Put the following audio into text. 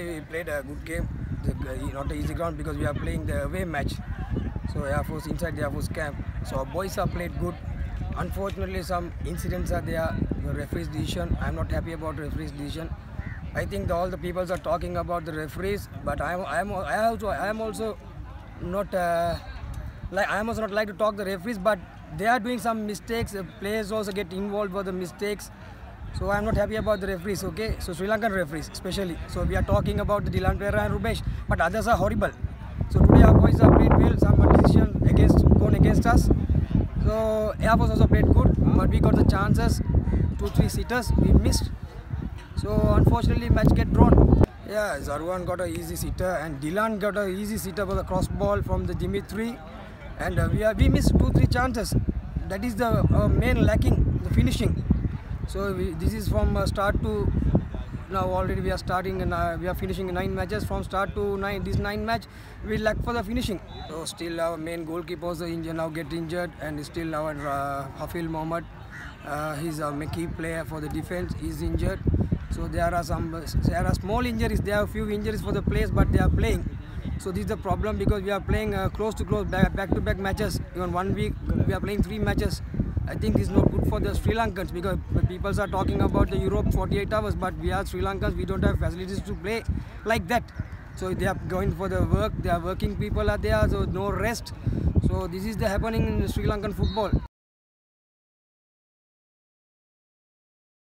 actually we played a good game. Not an easy ground because we are playing the away match. So Air Force inside the Air Force camp. So our boys have played good. Unfortunately, some incidents are there. The referee's decision. I'm not happy about the referee's decision. I think all the people are talking about the referees, but I am also not like I must not like to talk the referees, but they are doing some mistakes. Players also get involved with the mistakes. So I'm not happy about the referees, okay? So Sri Lankan referees, especially. So we are talking about the Dilan Pereira and Rubesh, but others are horrible. So today our boys have played well. Some decision gone against us. So Air Force also played good, but we got the chances. 2-3 sitters we missed. So unfortunately match get drawn. Yeah, Zarwan got an easy sitter and Dilan got an easy sitter for the cross ball from the Dimitri, and we missed 2-3 chances. That is the main lacking, the finishing. So this is from start to now. Already we are starting and we are finishing 9 matches. From start to 9, this 9 match we lack for the finishing. So still our main goalkeepers now get injured, and still our Hafil Mohamed, he's a key player for the defense, is injured. So there are small injuries. There are a few injuries for the players, but they are playing. So this is the problem because we are playing close to close, back-to-back matches. Even one week we are playing 3 matches. I think this is not good for the Sri Lankans because people are talking about the Europe 48 hours, but we are Sri Lankans, we don't have facilities to play like that. So they are going for the work, they are working people are there, so no rest. So this is the happening in Sri Lankan football.